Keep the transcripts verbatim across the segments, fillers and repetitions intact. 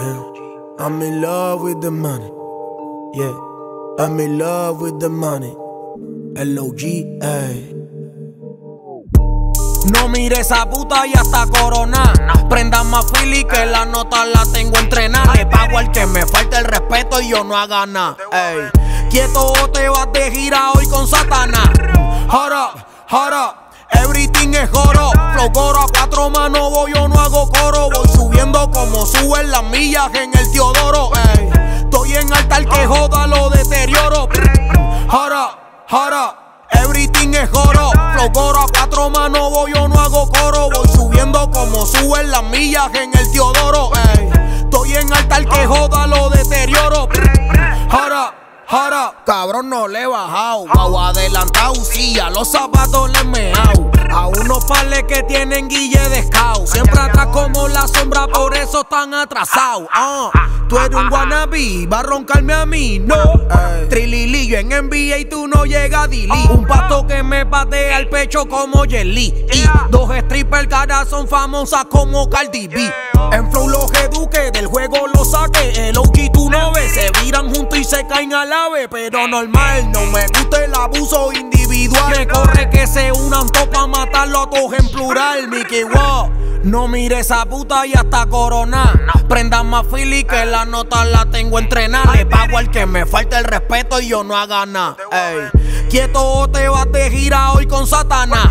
Yeah. I'm in love with the money. Yeah. I'm in love with the money. El O G, ay. No mire esa puta y hasta corona. Prenda más fili que la nota la tengo entrenada. Le pago al que me falta el respeto y yo no haga nada. Quieto o te vas de gira hoy con Satanás. Hold up, hold up, everything es oro. Flow Goro a cuatro manos, voy, yo no hago coro. Voy subiendo como suben las millas en el Teodoro. Ey. Estoy en alta, el que joda lo deterioro. Hold up, hold up, everything es oro. Flow Goro a cuatro manos, voy, yo no hago coro. Voy subiendo como suben las millas en el Teodoro. Ey. Estoy en alta, el que joda lo deterioro. Hold up. Jara, cabrón, no le he bajado. Pau adelantado, sí, a los zapatos le he meao. A unos pales que tienen guille de escao. Siempre atrás como la sombra, por eso están atrasados. Uh, tú eres un wannabe, va a roncarme a mí, no. Hey. Trililillo en N B A y tú no llegas a D-League. Un pato que me patea el pecho como Jet Li. Y dos strippers cara son famosas como Cardi B. En flow los eduque, del juego los saque. El O G tú no ves, se viran juntos y se caen a la. Pero normal, no me gusta el abuso individual. Me corre que se unan todos pa' matarlo a todos en plural. Miky Woodz, no mire esa puta y hasta corona. Prenda más fili que la nota la tengo entrenada. Le pago al que me falta el respeto y yo no haga nada. Quieto o te vas de gira hoy con Satanás.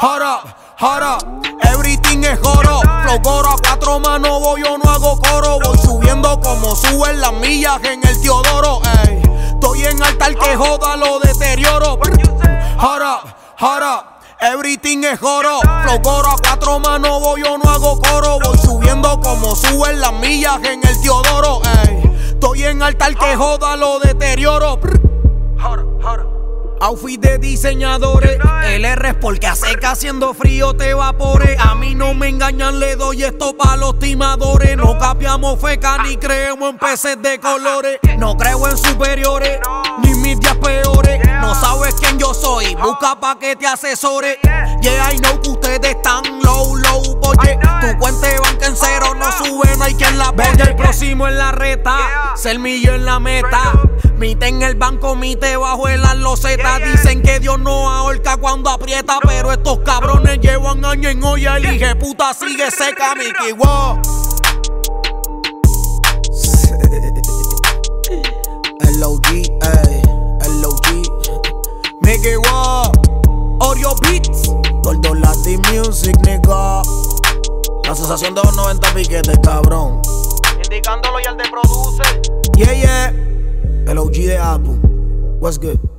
Hold up, hold up, everything es oro. Flow Goro a cuatro manos, voy, yo no hago coro. Voy subiendo como suben las millas en el Teodoro. Ey. Estoy en alta, el que joda lo deterioro. Hold up, hold up, everything es oro. Flow Goro a cuatro manos, voy, yo no hago coro. Voy subiendo como suben las millas en el Teodoro. Ey. Estoy en alta, el que joda lo deterioro. Outfit de diseñadores, el R es porque a seca haciendo frío te evapore. A mí no me engañan, le doy esto pa' los timadores. No capiamos feca ni creemos en peces de colores. No creo en superiores, ni mis días peores. No sabes quién yo soy, busca pa' que te asesore. Yeah, I know que ustedes están low, low, boye. Tu cuenta de banca en cero, no sube, no hay quien la vea. El próximo en la reta, ser millo en la meta. Mite en el banco, mite bajo el aloceta. Dicen que Dios no ahorca cuando aprieta, pero estos cabrones llevan años en olla. El hijeputa sigue seca, Miky Woodz. El O G, ey, el O G. Miky Woodz, Oreo Beats, Gordo Latin Music, nigga. La asociación de los noventa piquetes, cabrón. Indicándolo y el de produce. Yeah, yeah. El O G de Apple. What's good?